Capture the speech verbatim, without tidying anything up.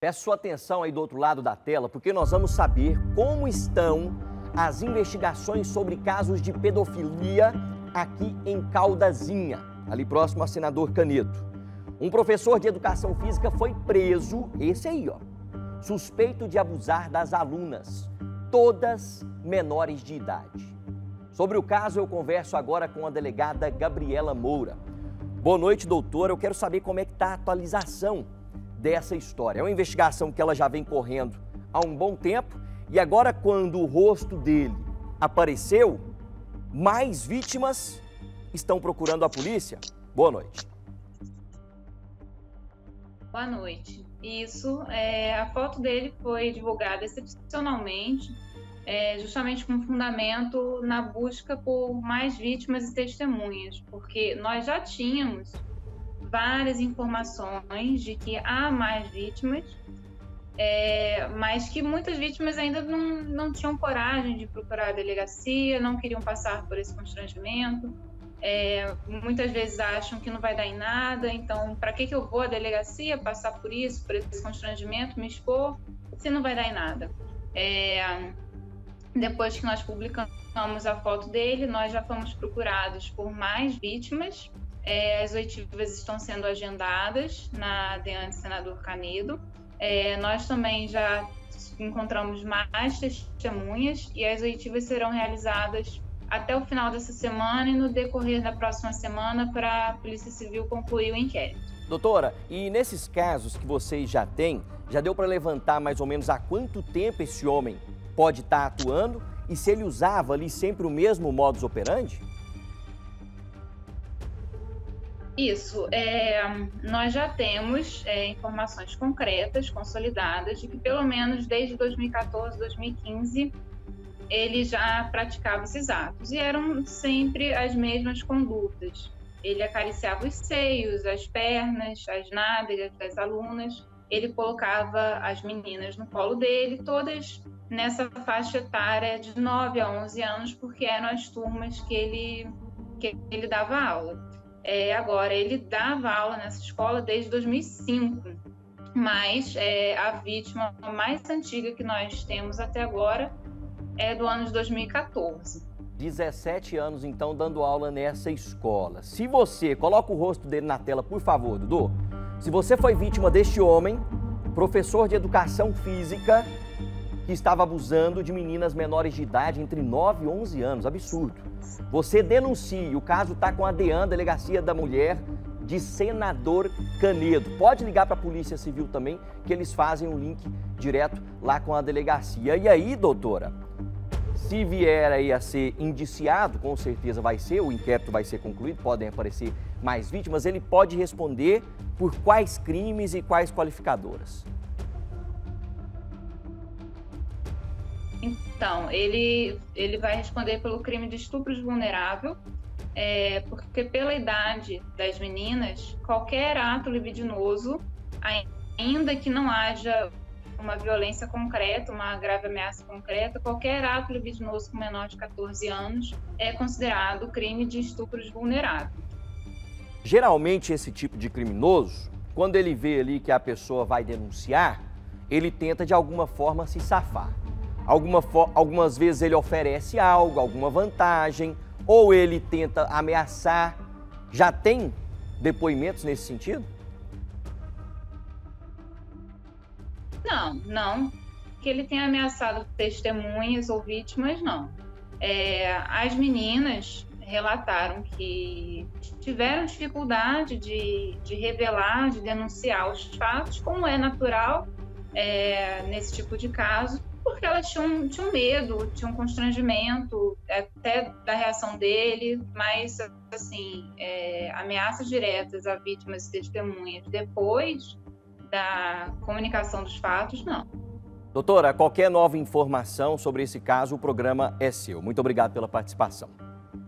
Peço sua atenção aí do outro lado da tela, porque nós vamos saber como estão as investigações sobre casos de pedofilia aqui em Caldazinha, ali próximo ao senador Canedo. Um professor de educação física foi preso, esse aí, ó, suspeito de abusar das alunas, todas menores de idade. Sobre o caso, eu converso agora com a delegada Gabriela Moura. Boa noite, doutora. Eu quero saber como é que está a atualização dessa história. É uma investigação que ela já vem correndo há um bom tempo e agora, quando o rosto dele apareceu, mais vítimas estão procurando a polícia. Boa noite. Boa noite. Isso, é, a foto dele foi divulgada excepcionalmente, é, justamente com fundamento na busca por mais vítimas e testemunhas, porque nós já tínhamos várias informações de que há mais vítimas, é, mas que muitas vítimas ainda não, não tinham coragem de procurar a delegacia, não queriam passar por esse constrangimento, é, muitas vezes acham que não vai dar em nada, então para que, que eu vou à delegacia passar por isso, por esse constrangimento, me expor, se não vai dar em nada. É, depois que nós publicamos a foto dele, nós já fomos procurados por mais vítimas. É, as oitivas estão sendo agendadas na DEAN de Senador Canedo. É, nós também já encontramos mais testemunhas e as oitivas serão realizadas até o final dessa semana e no decorrer da próxima semana para a Polícia Civil concluir o inquérito. Doutora, e nesses casos que vocês já têm, já deu para levantar mais ou menos há quanto tempo esse homem pode estar atuando e se ele usava ali sempre o mesmo modus operandi? Isso, é, nós já temos é, informações concretas, consolidadas, de que pelo menos desde dois mil e quatorze, dois mil e quinze, ele já praticava esses atos. E eram sempre as mesmas condutas. Ele acariciava os seios, as pernas, as nádegas das alunas, ele colocava as meninas no colo dele, todas nessa faixa etária de nove a onze anos, porque eram as turmas que ele, que ele dava aula. É, agora, ele dava aula nessa escola desde dois mil e cinco, mas é, a vítima mais antiga que nós temos até agora é do ano de dois mil e quatorze. dezessete anos, então, dando aula nessa escola. Se você... Coloca o rosto dele na tela, por favor, Dudu. Se você foi vítima deste homem, professor de educação física, que estava abusando de meninas menores de idade entre nove e onze anos, absurdo. Você denuncia, o caso está com a DEAN, Delegacia da Mulher, de Senador Canedo. Pode ligar para a Polícia Civil também, que eles fazem um link direto lá com a delegacia. E aí, doutora, se vier aí a ser indiciado, com certeza vai ser, o inquérito vai ser concluído, podem aparecer mais vítimas, ele pode responder por quais crimes e quais qualificadoras? Então, ele, ele vai responder pelo crime de estupro vulnerável, é, porque pela idade das meninas, qualquer ato libidinoso, ainda que não haja uma violência concreta, uma grave ameaça concreta, qualquer ato libidinoso com menor de quatorze anos é considerado crime de estupro vulnerável. Geralmente, esse tipo de criminoso, quando ele vê ali que a pessoa vai denunciar, ele tenta de alguma forma se safar. Alguma, algumas vezes ele oferece algo, alguma vantagem, ou ele tenta ameaçar. Já tem depoimentos nesse sentido? Não, não. Que ele tenha ameaçado testemunhas ou vítimas, não. É, as meninas relataram que tiveram dificuldade de, de revelar, de denunciar os fatos, como é natural é, nesse tipo de caso, porque elas tinham, tinham medo, tinham constrangimento até da reação dele, mas, assim, é, ameaças diretas a vítimas e testemunhas depois da comunicação dos fatos, não. Doutora, qualquer nova informação sobre esse caso, o programa é seu. Muito obrigado pela participação.